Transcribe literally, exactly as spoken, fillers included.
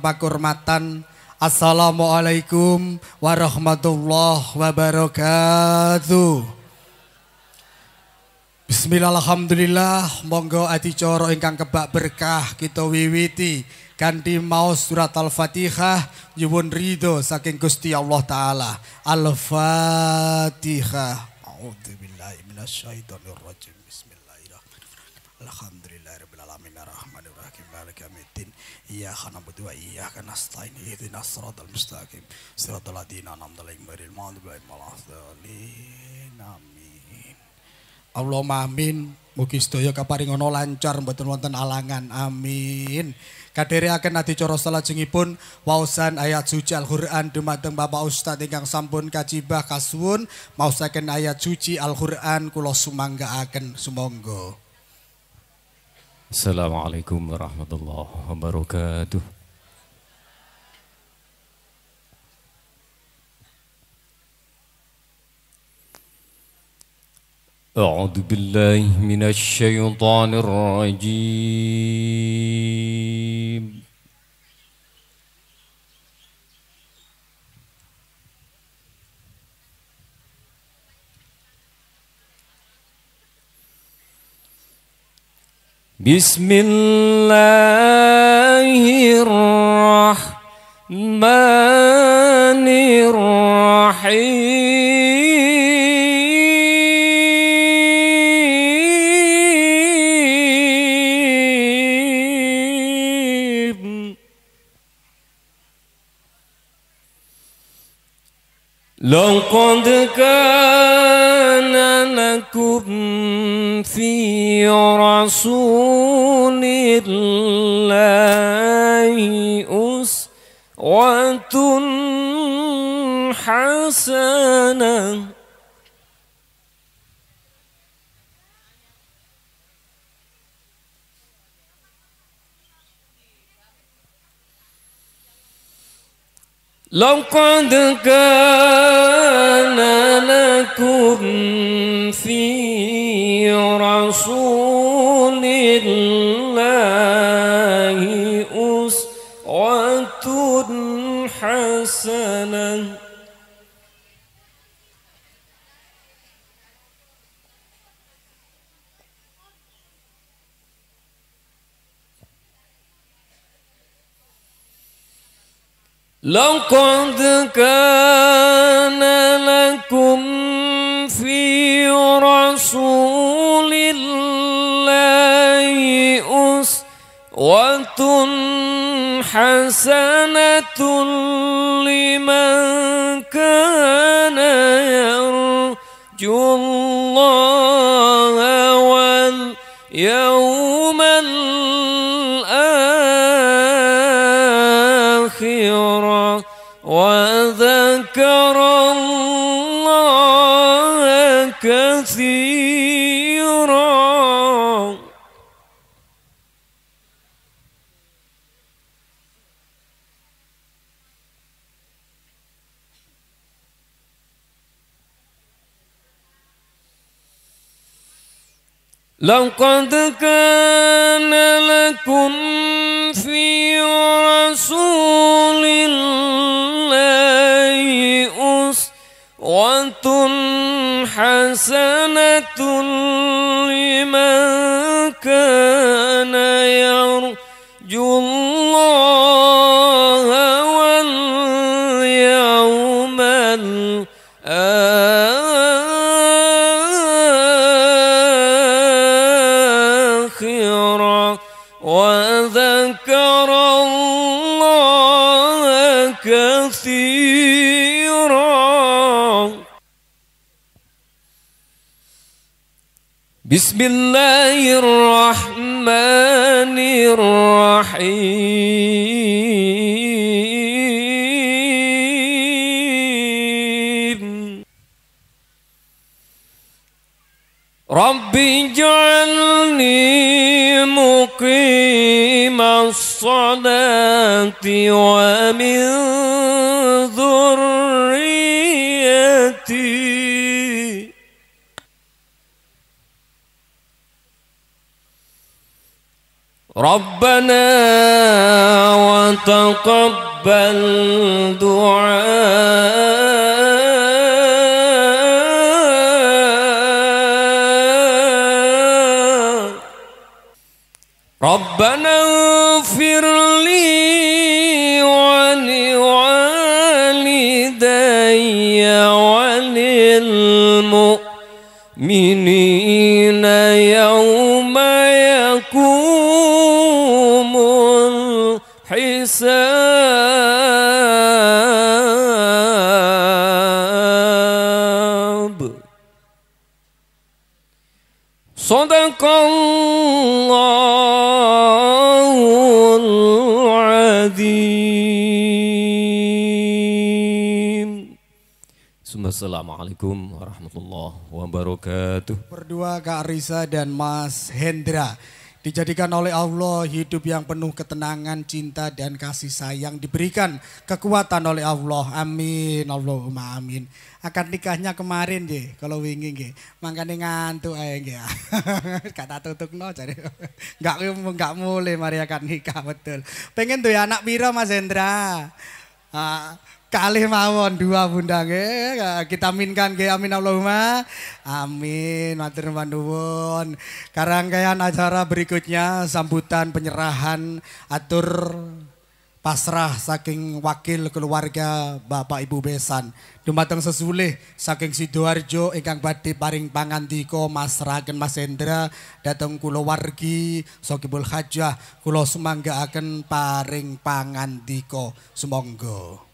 pakurmatan. Assalamualaikum warahmatullahi wabarakatuh. Bismillahirrahmanirrahim. Monggo adicara ingkang kebak berkah kita wiwiti kanthi maos surat Al-Fatihah nyuwun ridho saking Gusti Allah taala. Al-Fatihah. A'udzubillahi minasyaitonir rajim. Bismillahirrahmanirrahim. Alhamdulillahirabbil alamin arrahmanir rahim maliki yaumiddin. Iyyaka na'budu wa iyyaka nasta'in. Ihdinas siratal mustaqim. Siratal ladzina an'amta 'alaihim ghairil maghdubi 'alaihim waladdallin. Amin. Allahumma amin. Mugi sedaya kaparingana lancar mboten wonten alangan. Amin. Kadherekaken adicara salajengipun waosan ayat suci Al-Qur'an dumateng Bapak Ustaz ingkang sampun kajibah kasuwun maosaken ayat suci Al-Qur'an kula sumanggaaken sumangga. Assalamualaikum warahmatullahi wabarakatuh. A'udzu billahi minasy syaithanir rajim. Bismillahirrahmanirrahim. لقد كان لكم في رسول الله أسوة حسنة لقد كان لكم في رسول الله أسوة حسنة لقد كان لكم في رسول الله أسوة حسنة لمن كان يرجو الله واليوم الآخر وذكر الله كثيرا لقد كان لكم في رسول الله أسوة حسنة لمن كان يرجو الله واليوم الآخر وذكر الله كثيرا. بسم الله الرحمن الرحيم. رب اجعلني مقيم الصلاة ومن ذريتي ربنا تقبل دعاء ربنا اغفر لي ولوالدي وللمؤمنين يوم يقوم الحساب. صدق الله العظيم. Assalamualaikum warahmatullahi wabarakatuh. Berdua Kak Risa dan Mas Hendra dijadikan oleh Allah hidup yang penuh ketenangan, cinta dan kasih sayang, diberikan kekuatan oleh Allah. Amin, Allahumma amin. Akad nikahnya kemarin deh, kalau wingi nggih. Mangkane ngantuk ae nggih. Kata tutukno jare. Enggak enggak mulai mari akad nikah betul. Pengen duwe anak pira Mas Hendra? Ah, kalih mawon dua bunda nggih. Kita aminkan nggih, amin Allahumma. Amin. Matur nuwun. Karangkaian acara berikutnya sambutan penyerahan atur pasrah saking wakil keluarga Bapak Ibu Besan. Dumateng sesulih saking Sidoarjo ingkang badhe paring pangandika masrahaken Mas Hendra dhateng kulawargi Sokibul Hajah kula semanggaaken paring pangandika. Sumangga.